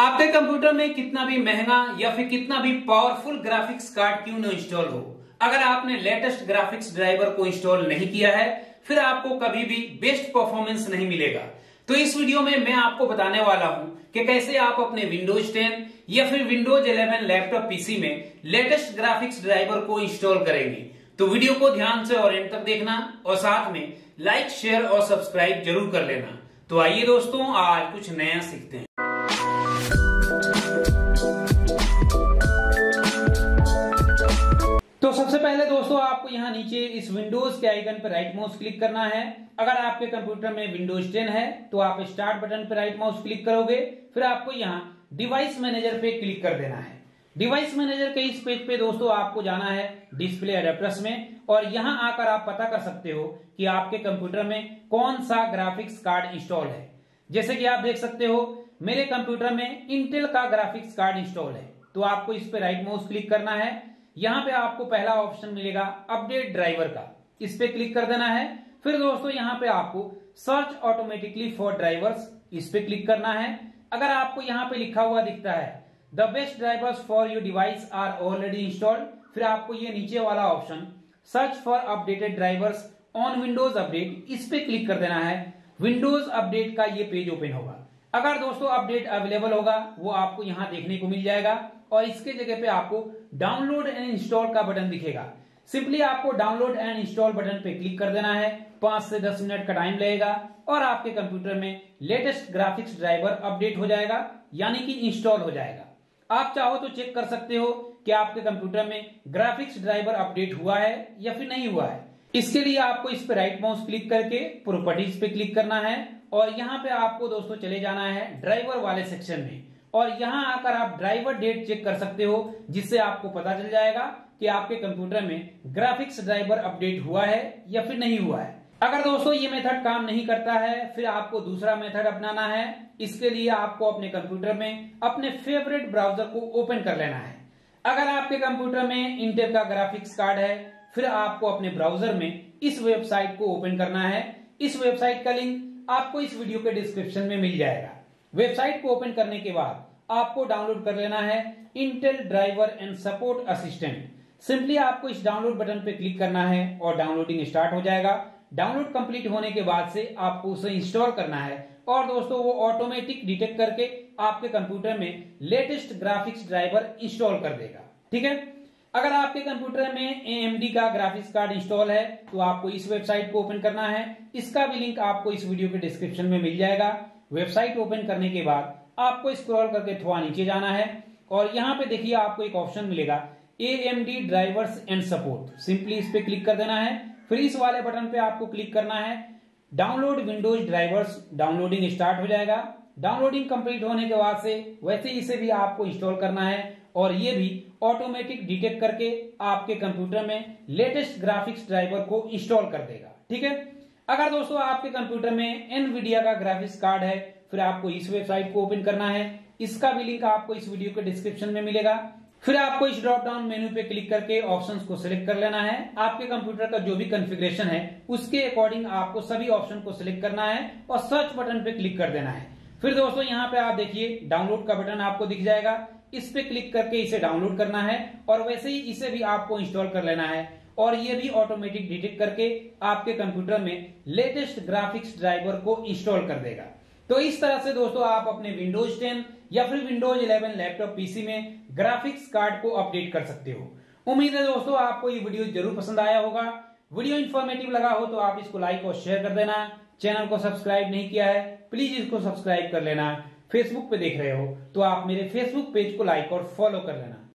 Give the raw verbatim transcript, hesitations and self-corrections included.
आपके कंप्यूटर में कितना भी महंगा या फिर कितना भी पावरफुल ग्राफिक्स कार्ड क्यों न इंस्टॉल हो, अगर आपने लेटेस्ट ग्राफिक्स ड्राइवर को इंस्टॉल नहीं किया है फिर आपको कभी भी बेस्ट परफॉर्मेंस नहीं मिलेगा। तो इस वीडियो में मैं आपको बताने वाला हूं कि कैसे आप अपने विंडोज टेन या फिर विंडोज इलेवन लैपटॉप पीसी में लेटेस्ट ग्राफिक्स ड्राइवर को इंस्टॉल करेंगे। तो वीडियो को ध्यान से और एंड तक देखना और साथ में लाइक, शेयर और सब्सक्राइब जरूर कर लेना। तो आइए दोस्तों, आज कुछ नया सीखते हैं। तो सबसे पहले दोस्तों, आपको यहाँ नीचे इस विंडोज के आइकन पर राइट माउस क्लिक करना है। अगर आपके कंप्यूटर में विंडोज टेन है तो आप स्टार्ट बटन पर राइट माउस क्लिक करोगे, फिर आपको यहाँ डिवाइस मैनेजर पे क्लिक कर देना है। डिवाइस मैनेजर के इस पेज पे दोस्तों आपको जाना है डिस्प्ले एडेप्टर्स में, और यहाँ आकर आप पता कर सकते हो कि आपके कंप्यूटर में कौन सा ग्राफिक्स कार्ड इंस्टॉल है। जैसे कि आप देख सकते हो मेरे कंप्यूटर में इंटेल का ग्राफिक्स कार्ड इंस्टॉल है, तो आपको इस पे राइट माउस क्लिक करना है। यहाँ पे आपको पहला ऑप्शन मिलेगा अपडेट ड्राइवर का, इस पे क्लिक कर देना है। फिर दोस्तों यहाँ पे आपको सर्च ऑटोमेटिकली फॉर ड्राइवर्स, इस पे क्लिक करना है। अगर आपको यहाँ पे लिखा हुआ दिखता है the best drivers for your device are already installed, फिर आपको ये नीचे वाला option search for updated drivers on Windows update, इस पे क्लिक कर देना है। विंडोज अपडेट का ये पेज ओपन होगा। अगर दोस्तों अपडेट अवेलेबल होगा वो आपको यहाँ देखने को मिल जाएगा, और इसके जगह पे आपको डाउनलोड एंड इंस्टॉल का बटन दिखेगा। सिंपली आपको डाउनलोड एंड इंस्टॉल बटन पे क्लिक कर देना है। पांच से दस मिनट का टाइम लगेगा और आपके कंप्यूटर में लेटेस्ट ग्राफिक्स ड्राइवर अपडेट हो जाएगा, यानी कि इंस्टॉल हो जाएगा। आप चाहो तो चेक कर सकते हो कि आपके कंप्यूटर में ग्राफिक्स ड्राइवर अपडेट हुआ है या फिर नहीं हुआ है। इसके लिए आपको इस पे राइट माउस क्लिक करके प्रॉपर्टीज पे क्लिक करना है, और यहाँ पे आपको दोस्तों चले जाना है ड्राइवर वाले सेक्शन में, और यहाँ आकर आप ड्राइवर डेट चेक कर सकते हो, जिससे आपको पता चल जाएगा कि आपके कंप्यूटर में ग्राफिक्स ड्राइवर अपडेट हुआ है या फिर नहीं हुआ है। अगर दोस्तों ये मेथड काम नहीं करता है फिर आपको दूसरा मेथड अपनाना है। इसके लिए आपको अपने कंप्यूटर में अपने फेवरेट ब्राउजर को ओपन कर लेना है। अगर आपके कंप्यूटर में इंटेल का ग्राफिक्स कार्ड है फिर आपको अपने ब्राउजर में इस वेबसाइट को ओपन करना है। इस वेबसाइट का लिंक आपको इस वीडियो के डिस्क्रिप्शन में मिल जाएगा। वेबसाइट को ओपन करने के बाद आपको डाउनलोड कर लेना है Intel driver and support assistant. Simply आपको इस डाउनलोड बटन पे क्लिक करना है और डाउनलोडिंग स्टार्ट हो जाएगा। डाउनलोड कंप्लीट होने के बाद से आपको उसे इंस्टॉल करना है, और दोस्तों वो ऑटोमेटिक डिटेक्ट करके आपके कंप्यूटर में लेटेस्ट ग्राफिक्स ड्राइवर इंस्टॉल कर देगा। ठीक है, अगर आपके कंप्यूटर में A M D का ग्राफिक्स कार्ड इंस्टॉल है तो आपको इस वेबसाइट को ओपन करना है। इसका भी लिंक आपको इस वीडियो के डिस्क्रिप्शन में मिल जाएगा। वेबसाइट ओपन करने के बाद आपको स्क्रॉल करके थोड़ा नीचे जाना है, और यहाँ पे देखिए आपको एक ऑप्शन मिलेगा A M D drivers and support. Simply इस पे क्लिक कर देना है। फिर इस वाले बटन पे आपको क्लिक करना है download Windows drivers. Downloading start हो जाएगा। डाउनलोडिंग कंप्लीट होने के बाद से वैसे इसे भी आपको इंस्टॉल करना है, और ये भी ऑटोमेटिक डिटेक्ट करके आपके कंप्यूटर में लेटेस्ट ग्राफिक्स ड्राइवर को इंस्टॉल कर देगा। ठीक है, अगर दोस्तों आपके कंप्यूटर में एनवीडिया का ग्राफिक्स कार्ड है फिर आपको इस वेबसाइट को ओपन करना है। इसका भी लिंक आपको इस वीडियो के डिस्क्रिप्शन में मिलेगा। फिर आपको इस ड्रॉप डाउन मेन्यू पे क्लिक करके ऑप्शंस को सिलेक्ट कर लेना है। आपके कंप्यूटर का जो भी कॉन्फ़िगरेशन है उसके अकॉर्डिंग आपको सभी ऑप्शन को सिलेक्ट करना है और सर्च बटन पे क्लिक कर देना है। फिर दोस्तों यहाँ पे आप देखिए डाउनलोड का बटन आपको दिख जाएगा। इस पे क्लिक करके इसे डाउनलोड करना है, और वैसे ही इसे भी आपको इंस्टॉल कर लेना है, और ये भी ऑटोमेटिक डिटेक्ट करके आपके कंप्यूटर में लेटेस्ट ग्राफिक्स ड्राइवर को इंस्टॉल कर देगा। तो इस तरह से दोस्तों आप अपने विंडोज टेन या फिर विंडोज इलेवन लैपटॉप पीसी में ग्राफिक्स कार्ड को अपडेट कर सकते हो। उम्मीद है दोस्तों आपको ये वीडियो जरूर पसंद आया होगा। वीडियो इंफॉर्मेटिव लगा हो तो आप इसको लाइक और शेयर कर देना। चैनल को सब्सक्राइब नहीं किया है प्लीज इसको सब्सक्राइब कर लेना। फेसबुक पे देख रहे हो तो आप मेरे फेसबुक पेज को लाइक और फॉलो कर लेना।